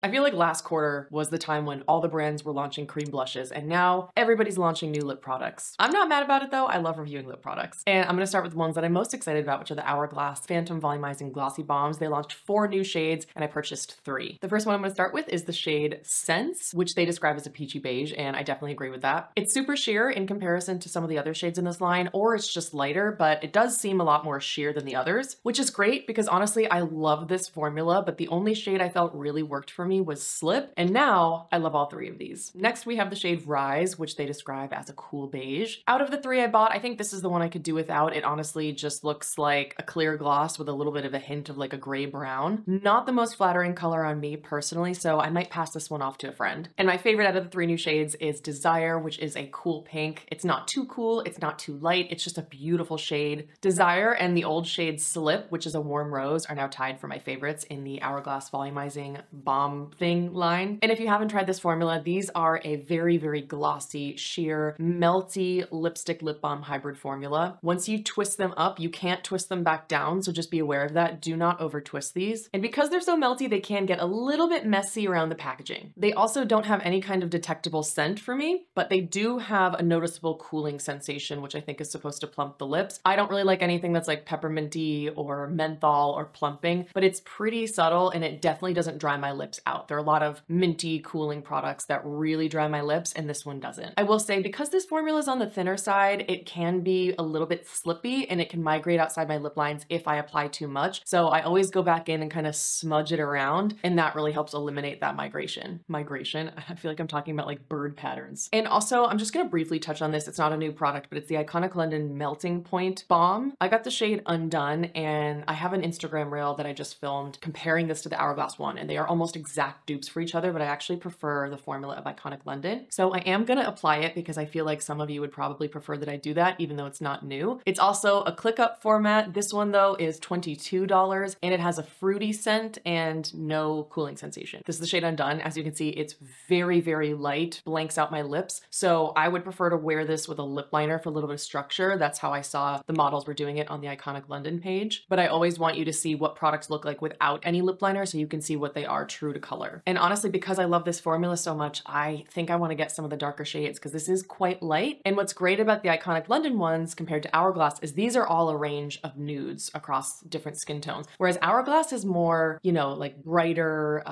I feel like last quarter was the time when all the brands were launching cream blushes, and now everybody's launching new lip products. I'm not mad about it though, I love reviewing lip products. And I'm gonna start with ones that I'm most excited about, which are the Hourglass Phantom Volumizing Glossy Balms. They launched 4 new shades and I purchased 3. The first one I'm gonna start with is the shade Sense, which they describe as a peachy beige, and I definitely agree with that. It's super sheer in comparison to some of the other shades in this line, or it's just lighter, but it does seem a lot more sheer than the others, which is great because honestly, I love this formula, but the only shade I felt really worked for me was Slip, and now I love all 3 of these. Next we have the shade Rise, which they describe as a cool beige. Out of the 3 I bought, I think this is the one I could do without. It honestly just looks like a clear gloss with a little bit of a hint of like a gray brown. Not the most flattering color on me personally, so I might pass this one off to a friend. And my favorite out of the 3 new shades is Desire, which is a cool pink. It's not too cool, it's not too light, it's just a beautiful shade. Desire and the old shade Slip, which is a warm rose, are now tied for my favorites in the Hourglass Volumizing Balm thing line. And if you haven't tried this formula, these are a very, very glossy, sheer, melty lipstick lip balm hybrid formula. Once you twist them up, you can't twist them back down, so just be aware of that. Do not over twist these. And because they're so melty, they can get a little bit messy around the packaging. They also don't have any kind of detectable scent for me, but they do have a noticeable cooling sensation, which I think is supposed to plump the lips. I don't really like anything that's like pepperminty or menthol or plumping, but it's pretty subtle and it definitely doesn't dry my lips out. There are a lot of minty cooling products that really dry my lips, and this one doesn't. I will say, because this formula is on the thinner side, it can be a little bit slippy and it can migrate outside my lip lines if I apply too much. So I always go back in and kind of smudge it around, and that really helps eliminate that migration. I feel like I'm talking about like bird patterns. And also, I'm just gonna briefly touch on this. It's not a new product, but it's the Iconic London Melting Point Balm. I got the shade Undone, and I have an Instagram reel that I just filmed comparing this to the Hourglass one, and they are almost exact dupes for each other, but I actually prefer the formula of Iconic London. So I am gonna apply it because I feel like some of you would probably prefer that I do that, even though it's not new. It's also a click up format. This one though is $22 and it has a fruity scent and no cooling sensation. This is the shade Undone. As you can see, it's very, very light, blanks out my lips. So I would prefer to wear this with a lip liner for a little bit of structure. That's how I saw the models were doing it on the Iconic London page. But I always want you to see what products look like without any lip liner so you can see what they are true to color. And honestly, because I love this formula so much, I think I want to get some of the darker shades because this is quite light. And what's great about the Iconic London ones compared to Hourglass is these are all a range of nudes across different skin tones. Whereas Hourglass is more, you know, like brighter,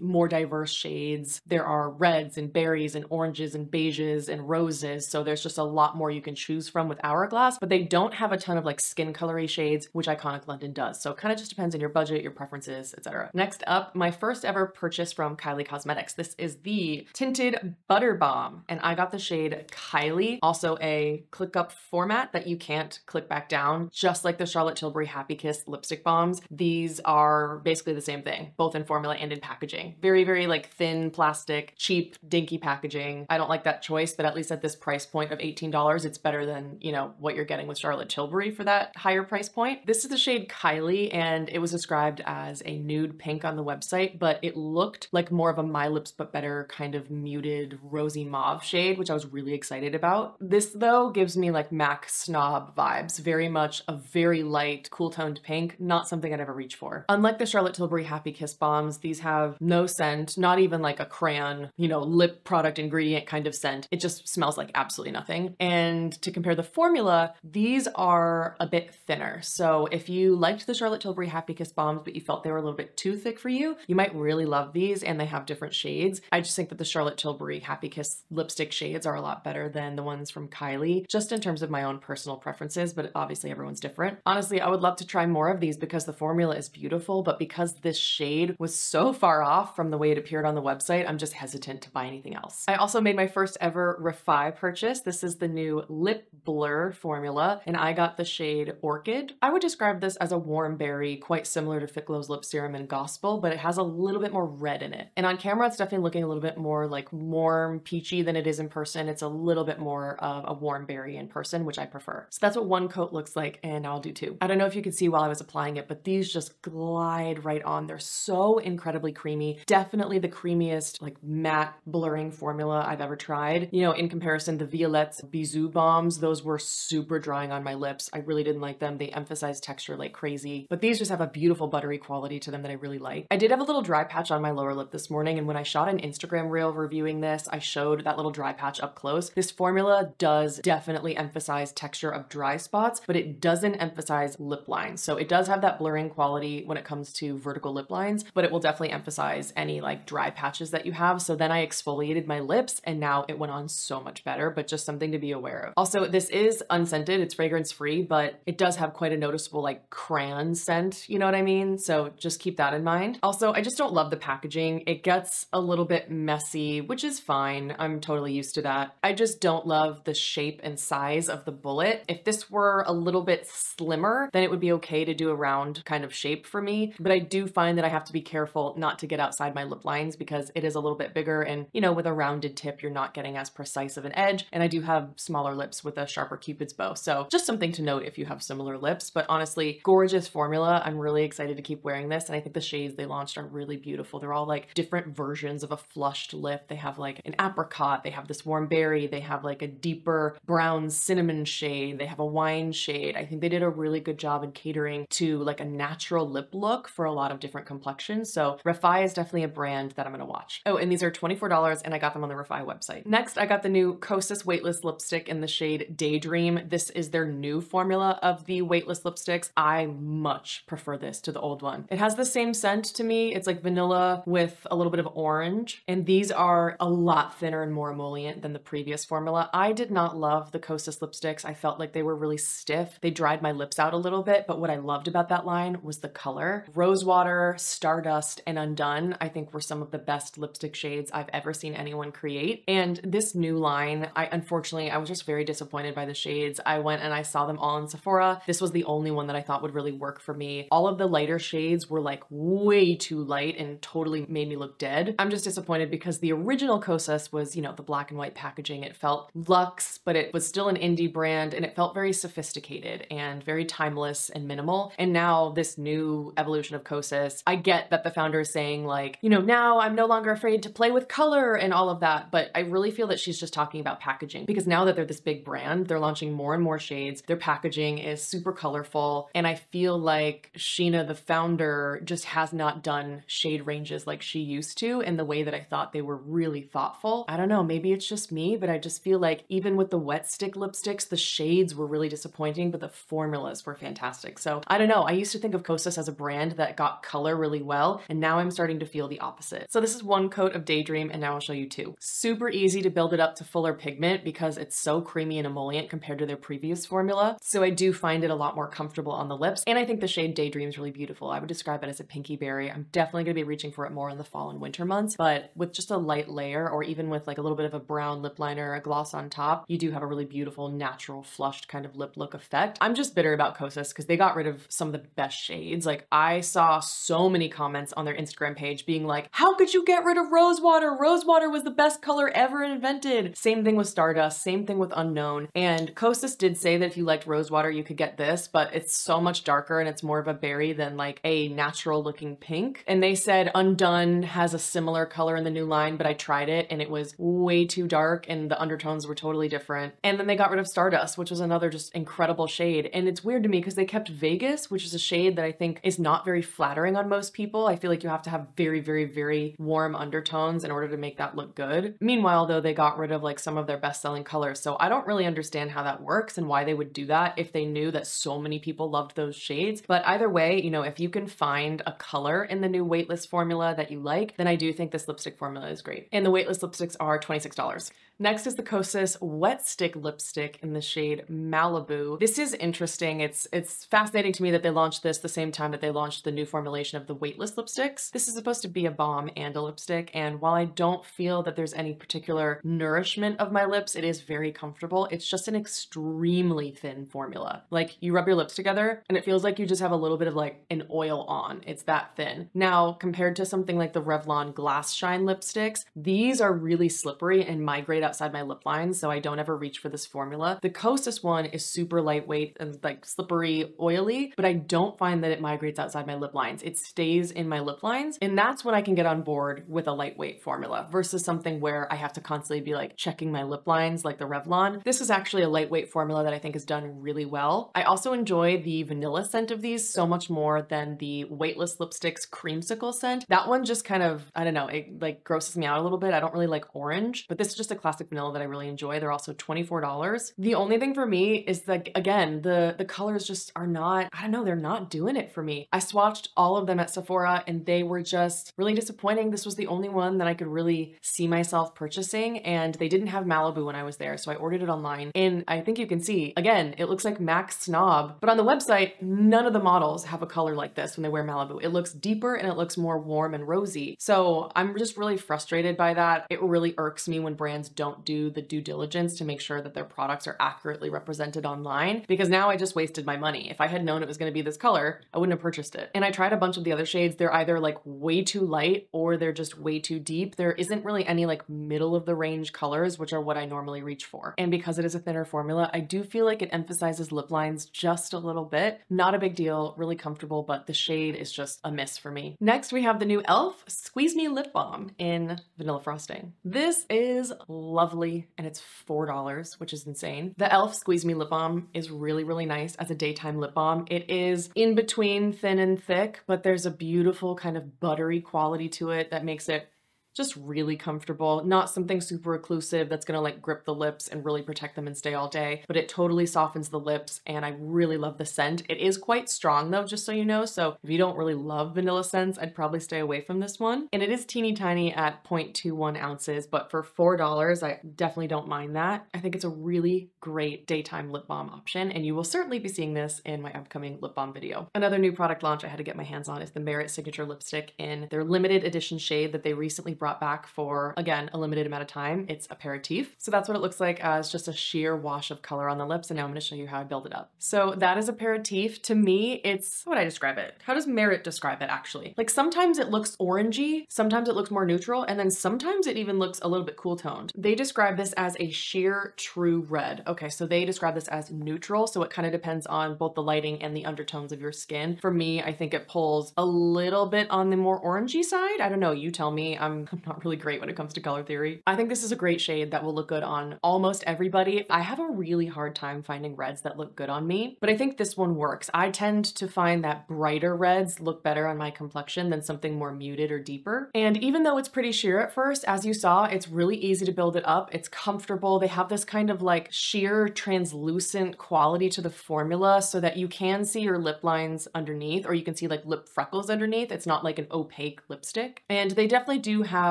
more diverse shades. There are reds and berries and oranges and beiges and roses. So there's just a lot more you can choose from with Hourglass, but they don't have a ton of like skin colory shades, which Iconic London does. So it kind of just depends on your budget, your preferences, etc. Next up, my first ever purchase from Kylie Cosmetics. This is the Tinted Butter Balm, and I got the shade Kylie, also a click up format that you can't click back down, just like the Charlotte Tilbury Happy Kiss lipstick balms. These are basically the same thing, both in formula and in packaging. Very, very like thin plastic, cheap, dinky packaging. I don't like that choice, but at least at this price point of $18, it's better than, you know, what you're getting with Charlotte Tilbury for that higher price point. This is the shade Kylie, and it was described as a nude pink on the website, but it looked like more of a My Lips But Better kind of muted rosy mauve shade, which I was really excited about. This though gives me like MAC snob vibes, very much a very light, cool toned pink, not something I'd ever reach for. Unlike the Charlotte Tilbury Happy Kiss Bombs, these have no scent, not even like a crayon, you know, lip product ingredient kind of scent. It just smells like absolutely nothing. And to compare the formula, these are a bit thinner. So if you liked the Charlotte Tilbury Happy Kiss Bombs, but you felt they were a little bit too thick for you, you might really love these, and they have different shades. I just think that the Charlotte Tilbury Happy Kiss lipstick shades are a lot better than the ones from Kylie, just in terms of my own personal preferences, but obviously everyone's different. Honestly, I would love to try more of these because the formula is beautiful, but because this shade was so far off from the way it appeared on the website, I'm just hesitant to buy anything else. I also made my first ever Refy purchase. This is the new Lip Blur formula, and I got the shade Orchid. I would describe this as a warm berry, quite similar to Fitglow's Lip Serum and Gospel, but it has a little bit more red in it. And on camera, it's definitely looking a little bit more like warm peachy than it is in person. It's a little bit more of a warm berry in person, which I prefer. So that's what one coat looks like, and I'll do 2. I don't know if you can see while I was applying it, but these just glide right on. They're so incredibly creamy. Definitely the creamiest like matte blurring formula I've ever tried. You know, in comparison, the Violette's Bisous Bombs, those were super drying on my lips. I really didn't like them. They emphasize texture like crazy, but these just have a beautiful buttery quality to them that I really like. I did have a little dry patch patch on my lower lip this morning, and when I shot an Instagram reel reviewing this, I showed that little dry patch up close. This formula does definitely emphasize texture of dry spots, but it doesn't emphasize lip lines. So it does have that blurring quality when it comes to vertical lip lines, but it will definitely emphasize any like dry patches that you have. So then I exfoliated my lips and now it went on so much better, but just something to be aware of. Also, this is unscented, it's fragrance free, but it does have quite a noticeable like crayon scent, you know what I mean? So just keep that in mind. Also, I just don't love the packaging. It gets a little bit messy, which is fine. I'm totally used to that. I just don't love the shape and size of the bullet. If this were a little bit slimmer, then it would be okay to do a round kind of shape for me. But I do find that I have to be careful not to get outside my lip lines because it is a little bit bigger and, you know, with a rounded tip, you're not getting as precise of an edge. And I do have smaller lips with a sharper Cupid's bow. So just something to note if you have similar lips, but honestly, gorgeous formula. I'm really excited to keep wearing this. And I think the shades they launched are really beautiful. They're all like different versions of a flushed lip. They have like an apricot, they have this warm berry, they have like a deeper brown cinnamon shade, they have a wine shade. I think they did a really good job in catering to like a natural lip look for a lot of different complexions. So Refy is definitely a brand that I'm gonna watch. Oh, and these are $24 and I got them on the Refy website. Next, I got the new Kosas Weightless Lipstick in the shade Daydream. This is their new formula of the weightless lipsticks. I much prefer this to the old one. It has the same scent to me. It's like vanilla with a little bit of orange, and these are a lot thinner and more emollient than the previous formula. I did not love the Kosas lipsticks. I felt like they were really stiff. They dried my lips out a little bit, but what I loved about that line was the color. Rosewater, Stardust, and Undone, I think were some of the best lipstick shades I've ever seen anyone create. And this new line, I was just very disappointed by the shades. I went and I saw them all in Sephora. This was the only one that I thought would really work for me. All of the lighter shades were like way too light and totally made me look dead. I'm just disappointed because the original Kosas was, you know, the black and white packaging. It felt luxe, but it was still an indie brand and it felt very sophisticated and very timeless and minimal. And now this new evolution of Kosas, I get that the founder is saying like, you know, now I'm no longer afraid to play with color and all of that, but I really feel that she's just talking about packaging because now that they're this big brand, they're launching more and more shades. Their packaging is super colorful. And I feel like Sheena, the founder, just has not done shade ranges like she used to in the way that I thought they were really thoughtful. I don't know, maybe it's just me, but I just feel like even with the wet stick lipsticks, the shades were really disappointing, but the formulas were fantastic. So I don't know, I used to think of Kosas as a brand that got color really well, and now I'm starting to feel the opposite. So this is one coat of Daydream, and now I'll show you two. Super easy to build it up to fuller pigment because it's so creamy and emollient compared to their previous formula. So I do find it a lot more comfortable on the lips, and I think the shade Daydream is really beautiful. I would describe it as a pinky berry. I'm definitely gonna be reaching for it more in the fall and winter months, but with just a light layer or even with like a little bit of a brown lip liner, a gloss on top, you do have a really beautiful natural flushed kind of lip look effect. I'm just bitter about Kosas because they got rid of some of the best shades. Like I saw so many comments on their Instagram page being like, how could you get rid of Rosewater? Rosewater was the best color ever invented. Same thing with Stardust, same thing with Unknown. And Kosas did say that if you liked Rosewater, you could get this, but it's so much darker and it's more of a berry than like a natural looking pink. And they said Undone has a similar color in the new line, but I tried it and it was way too dark and the undertones were totally different. And then they got rid of Stardust, which was another just incredible shade. And it's weird to me because they kept Vegas, which is a shade that I think is not very flattering on most people. I feel like you have to have very, very, very warm undertones in order to make that look good. Meanwhile, though, they got rid of like some of their best-selling colors. So I don't really understand how that works and why they would do that if they knew that so many people loved those shades. But either way, you know, if you can find a color in the new weightless formula that you like, then I do think this lipstick formula is great. And the weightless lipsticks are $26. Next is the Kosas Wet Stick Lipstick in the shade Malibu. This is interesting. It's fascinating to me that they launched this the same time that they launched the new formulation of the weightless lipsticks. This is supposed to be a balm and a lipstick, and while I don't feel that there's any particular nourishment of my lips, it is very comfortable. It's just an extremely thin formula. Like, you rub your lips together, and it feels like you just have a little bit of like an oil on. It's that thin. Now, compared to something like the Revlon Glass Shine lipsticks, these are really slippery and migrate outside my lip lines, so I don't ever reach for this formula. The Kosas one is super lightweight and like slippery, oily, but I don't find that it migrates outside my lip lines. It stays in my lip lines, and that's when I can get on board with a lightweight formula versus something where I have to constantly be like checking my lip lines like the Revlon. This is actually a lightweight formula that I think is done really well. I also enjoy the vanilla scent of these so much more than the weightless lipsticks creamsicle scent. orange. That one just kind of, I don't know, it like grosses me out a little bit. I don't really like orange, but this is just a classic vanilla that I really enjoy. They're also $24. The only thing for me is like, again, the colors just are not, I don't know, they're not doing it for me. I swatched all of them at Sephora and they were just really disappointing. This was the only one that I could really see myself purchasing, and they didn't have Malibu when I was there, so I ordered it online. And I think you can see, again, it looks like Mac Snob, but on the website, none of the models have a color like this when they wear Malibu. It looks deeper and it looks more warm and rosy. So I'm just really frustrated by that. It really irks me when brands don't do the due diligence to make sure that their products are accurately represented online, because now I just wasted my money. If I had known it was gonna be this color, I wouldn't have purchased it. And I tried a bunch of the other shades. They're either like way too light or they're just way too deep. There isn't really any like middle of the range colors, which are what I normally reach for. And because it is a thinner formula, I do feel like it emphasizes lip lines just a little bit. Not a big deal, really comfortable, but the shade is just a miss for me. Next, we have the new Elf Squeeze Me Lip Balm in vanilla frosting. This is lovely and it's $4, which is insane. The Elf Squeeze Me Lip Balm is really, really nice as a daytime lip balm. It is in between thin and thick, but there's a beautiful kind of buttery quality to it that makes it just really comfortable. Not something super occlusive that's gonna like grip the lips and really protect them and stay all day, but it totally softens the lips and I really love the scent. It is quite strong though, just so you know, so if you don't really love vanilla scents, I'd probably stay away from this one. And it is teeny tiny at 0.21 ounces, but for $4, I definitely don't mind that. I think it's a really great daytime lip balm option, and you will certainly be seeing this in my upcoming lip balm video. Another new product launch I had to get my hands on is the Merit Signature Lipstick in their limited edition shade that they recently brought back for, again, a limited amount of time. It's Aperitif. So that's what it looks like as just a sheer wash of color on the lips. And now I'm going to show you how I build it up. So that is Aperitif. To me, it's, how would I describe it? How does Merit describe it actually? Like sometimes it looks orangey, sometimes it looks more neutral, and then sometimes it even looks a little bit cool toned. They describe this as a sheer true red. Okay, so they describe this as neutral. So it kind of depends on both the lighting and the undertones of your skin. For me, I think it pulls a little bit on the more orangey side. I don't know, you tell me. I'm not really great when it comes to color theory. I think this is a great shade that will look good on almost everybody. I have a really hard time finding reds that look good on me, but I think this one works. I tend to find that brighter reds look better on my complexion than something more muted or deeper. And even though it's pretty sheer at first, as you saw, it's really easy to build it up. It's comfortable. They have this kind of like sheer translucent quality to the formula so that you can see your lip lines underneath, or you can see like lip freckles underneath. It's not like an opaque lipstick. And they definitely do have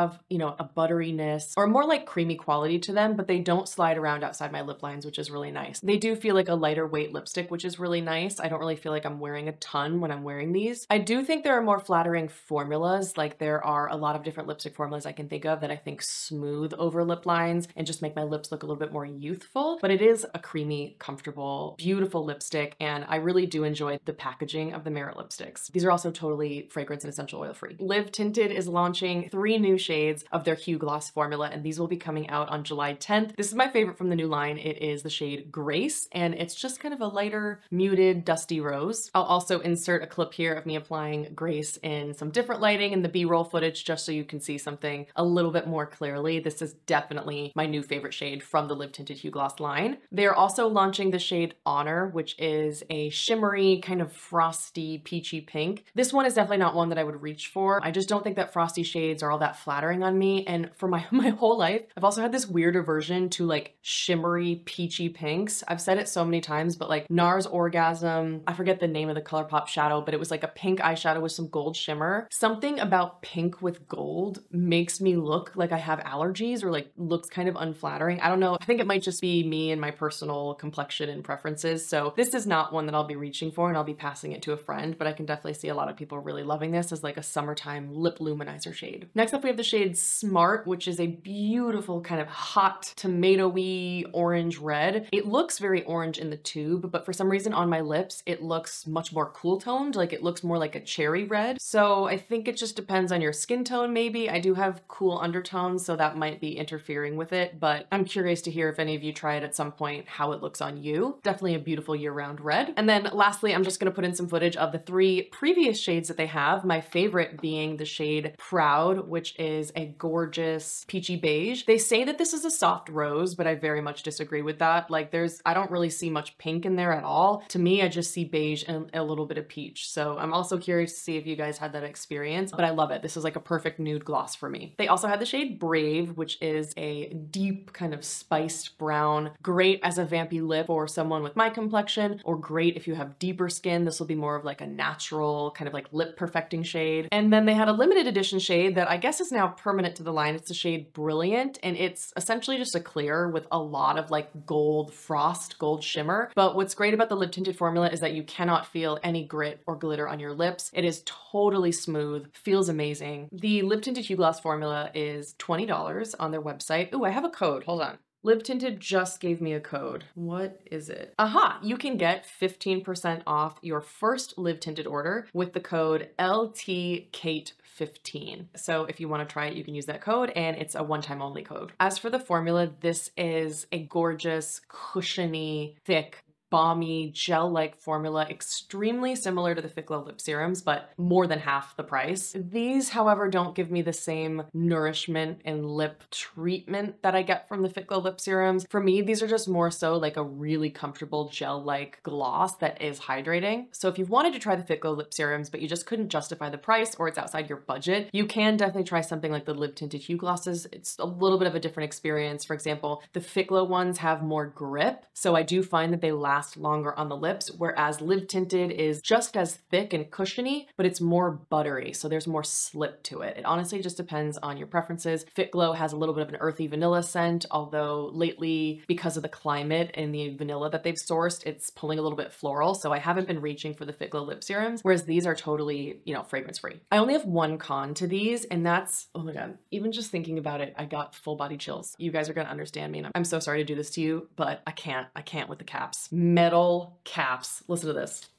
you know, a butteriness or more like creamy quality to them, but they don't slide around outside my lip lines, which is really nice. They do feel like a lighter weight lipstick, which is really nice. I don't really feel like I'm wearing a ton when I'm wearing these. I do think there are more flattering formulas. Like there are a lot of different lipstick formulas I can think of that I think smooth over lip lines and just make my lips look a little bit more youthful, but it is a creamy, comfortable, beautiful lipstick. And I really do enjoy the packaging of the Merit lipsticks. These are also totally fragrance and essential oil free. Live Tinted is launching 3 new shades of their Huegloss formula, and these will be coming out on July 10th. This is my favorite from the new line. It is the shade Grace, and it's just kind of a lighter, muted, dusty rose. I'll also insert a clip here of me applying Grace in some different lighting in the B-roll footage, just so you can see something a little bit more clearly. This is definitely my new favorite shade from the Live Tinted Huegloss line. They're also launching the shade Honor, which is a shimmery, kind of frosty, peachy pink. This one is definitely not one that I would reach for. I just don't think that frosty shades are all that flattering on me, and for my whole life I've also had this weird aversion to like shimmery peachy pinks. I've said it so many times, but like NARS Orgasm, I forget the name of the ColourPop shadow, but it was like a pink eyeshadow with some gold shimmer. Something about pink with gold makes me look like I have allergies, or like looks kind of unflattering. I don't know, I think it might just be me and my personal complexion and preferences, so this is not one that I'll be reaching for, and I'll be passing it to a friend, but I can definitely see a lot of people really loving this as like a summertime lip luminizer shade. Next up, we have the shade Smart, which is a beautiful kind of hot tomatoey orange red. It looks very orange in the tube, but for some reason on my lips, it looks much more cool toned. Like it looks more like a cherry red. So I think it just depends on your skin tone. Maybe I do have cool undertones, so that might be interfering with it, but I'm curious to hear if any of you try it at some point, how it looks on you. Definitely a beautiful year-round red. And then lastly, I'm just going to put in some footage of the 3 previous shades that they have. My favorite being the shade Proud, which is is a gorgeous peachy beige. They say that this is a soft rose, but I very much disagree with that. Like I don't really see much pink in there at all. To me, I just see beige and a little bit of peach. So I'm also curious to see if you guys had that experience, but I love it. This is like a perfect nude gloss for me. They also had the shade Brave, which is a deep kind of spiced brown. Great as a vampy lip for someone with my complexion, or great if you have deeper skin. This will be more of like a natural kind of like lip perfecting shade. And then they had a limited edition shade that I guess is now permanent to the line. It's the shade Brilliant, and it's essentially just a clear with a lot of like gold frost, gold shimmer. But what's great about the Live Tinted formula is that you cannot feel any grit or glitter on your lips. It is totally smooth, feels amazing. The Live Tinted Huegloss formula is $20 on their website. Ooh, I have a code, hold on. Live Tinted just gave me a code. What is it? Aha! You can get 15% off your first Live Tinted order with the code LTKate15. So if you want to try it, you can use that code, and it's a one-time only code. As for the formula, this is a gorgeous, cushiony, thick, balmy, gel-like formula, extremely similar to the Fitglow lip serums, but more than half the price. These, however, don't give me the same nourishment and lip treatment that I get from the Fitglow lip serums. For me, these are just more so like a really comfortable gel-like gloss that is hydrating. So if you've wanted to try the Fitglow lip serums, but you just couldn't justify the price or it's outside your budget, you can definitely try something like the Live Tinted Hue Glosses. It's a little bit of a different experience. For example, the Fitglow ones have more grip, so I do find that they last longer on the lips, whereas Live Tinted is just as thick and cushiony, but it's more buttery, so there's more slip to it. It honestly just depends on your preferences. Fitglow has a little bit of an earthy vanilla scent, although lately, because of the climate and the vanilla that they've sourced, it's pulling a little bit floral, so I haven't been reaching for the Fitglow lip serums, whereas these are totally, you know, fragrance-free. I only have one con to these, and that's, oh my god, even just thinking about it, I got full body chills. You guys are gonna understand me, and I'm so sorry to do this to you, but I can't with the caps. Metal caps. Listen to this.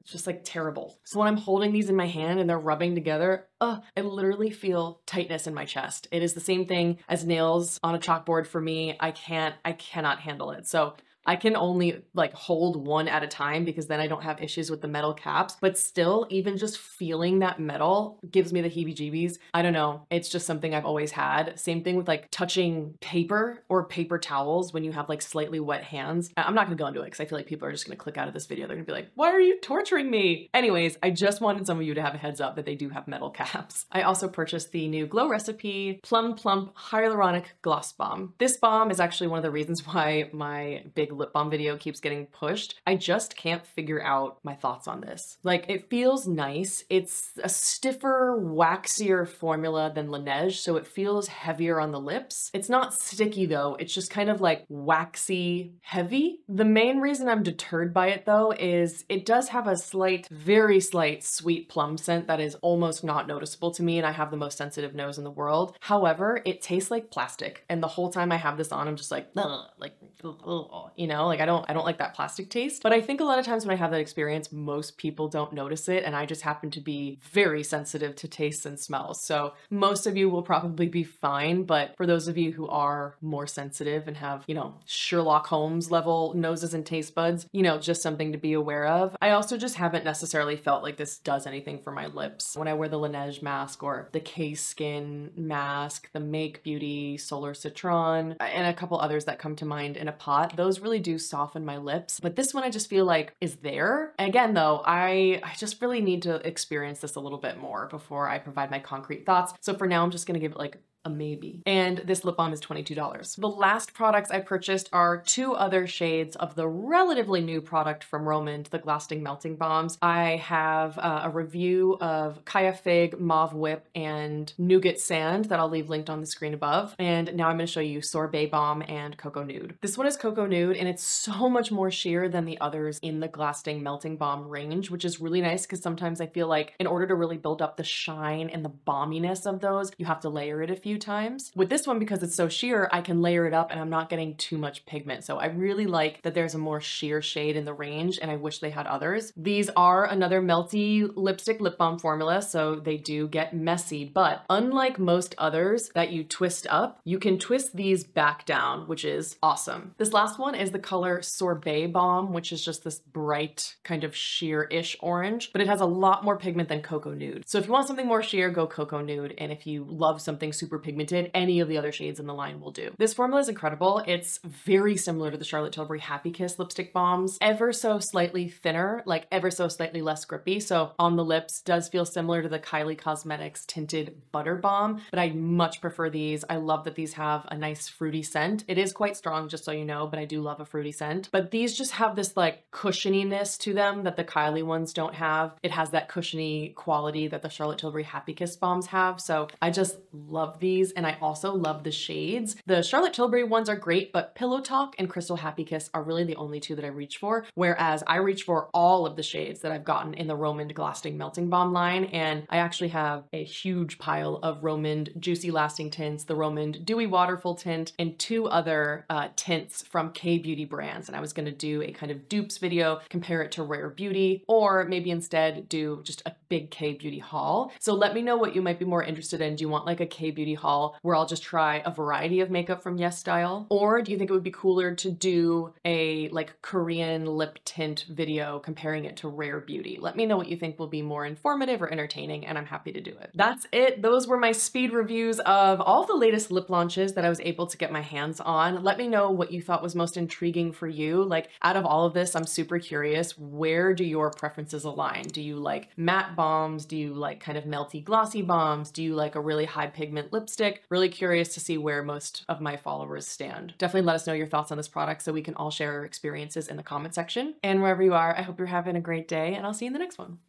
It's just like terrible. So when I'm holding these in my hand and they're rubbing together, I literally feel tightness in my chest. It is the same thing as nails on a chalkboard for me. I cannot handle it. So I can only like hold one at a time because then I don't have issues with the metal caps, but still even just feeling that metal gives me the heebie-jeebies. I don't know. It's just something I've always had. Same thing with like touching paper or paper towels when you have like slightly wet hands. I'm not gonna go into it because I feel like people are just gonna click out of this video. They're gonna be like, why are you torturing me? Anyways, I just wanted some of you to have a heads up that they do have metal caps. I also purchased the new Glow Recipe Plum Plump Hyaluronic Gloss Balm. This balm is actually one of the reasons why my big lip balm video keeps getting pushed. I just can't figure out my thoughts on this. Like, it feels nice. It's a stiffer, waxier formula than Laneige, so it feels heavier on the lips. It's not sticky though. It's just kind of like waxy heavy. The main reason I'm deterred by it though is it does have a slight, very slight sweet plum scent that is almost not noticeable to me, and I have the most sensitive nose in the world. However, it tastes like plastic, and the whole time I have this on, I'm just like, ugh, like, ugh. You know, like I don't like that plastic taste, but I think a lot of times when I have that experience, most people don't notice it, and I just happen to be very sensitive to tastes and smells. So most of you will probably be fine, but for those of you who are more sensitive and have, you know, Sherlock Holmes level noses and taste buds, you know, just something to be aware of. I also just haven't necessarily felt like this does anything for my lips. When I wear the Laneige mask or the K Skin mask, the Make Beauty Solar Citron, and a couple others that come to mind in a pot, those really do soften my lips, but this one I just feel like is there. Again though, I just really need to experience this a little bit more before I provide my concrete thoughts. So for now, I'm just gonna give it like a maybe. And this lip balm is $22. The last products I purchased are two other shades of the relatively new product from Romand, the Lasting Melting Balms. I have a review of Kaya Fig, Mauve Whip, and Nougat Sand that I'll leave linked on the screen above. And now I'm going to show you Sorbet Balm and Cocoa Nude. This one is Cocoa Nude, and it's so much more sheer than the others in the Lasting Melting Balm range, which is really nice because sometimes I feel like in order to really build up the shine and the balminess of those, you have to layer it a few few times. With this one, because it's so sheer, I can layer it up and I'm not getting too much pigment. So I really like that there's a more sheer shade in the range, and I wish they had others. These are another melty lipstick lip balm formula, so they do get messy, but unlike most others that you twist up, you can twist these back down, which is awesome. This last one is the color Sorbet Balm, which is just this bright kind of sheer-ish orange, but it has a lot more pigment than Cocoa Nude. So if you want something more sheer, go Cocoa Nude, and if you love something super pigmented, any of the other shades in the line will do. This formula is incredible. It's very similar to the Charlotte Tilbury Happy Kiss lipstick balms, ever so slightly thinner, like ever so slightly less grippy, so on the lips does feel similar to the Kylie Cosmetics Tinted Butter Balm, but I much prefer these. I love that these have a nice fruity scent. It is quite strong, just so you know, but I do love a fruity scent. But these just have this like cushioniness to them that the Kylie ones don't have. It has that cushiony quality that the Charlotte Tilbury Happy Kiss balms have, so I just love these, and I also love the shades. The Charlotte Tilbury ones are great, but Pillow Talk and Crystal Happy Kiss are really the only two that I reach for, whereas I reach for all of the shades that I've gotten in the Romand Lasting Melting Balm line, and I actually have a huge pile of Romand Juicy Lasting Tints, the Romand Dewy Waterful Tint, and two other tints from K Beauty brands, and I was gonna do a kind of dupes video, compare it to Rare Beauty, or maybe instead do just a big K Beauty haul. So let me know what you might be more interested in. Do you want like a K Beauty haul where I'll just try a variety of makeup from Yes Style, or do you think it would be cooler to do a like Korean lip tint video comparing it to Rare Beauty? Let me know what you think will be more informative or entertaining, and I'm happy to do it. That's it. Those were my speed reviews of all the latest lip launches that I was able to get my hands on. Let me know what you thought was most intriguing for you. Like, out of all of this, I'm super curious, where do your preferences align? Do you like matte balms? Do you like kind of melty glossy balms? Do you like a really high pigment lipstick? Really curious to see where most of my followers stand. Definitely let us know your thoughts on this product so we can all share our experiences in the comment section. And wherever you are, I hope you're having a great day, and I'll see you in the next one.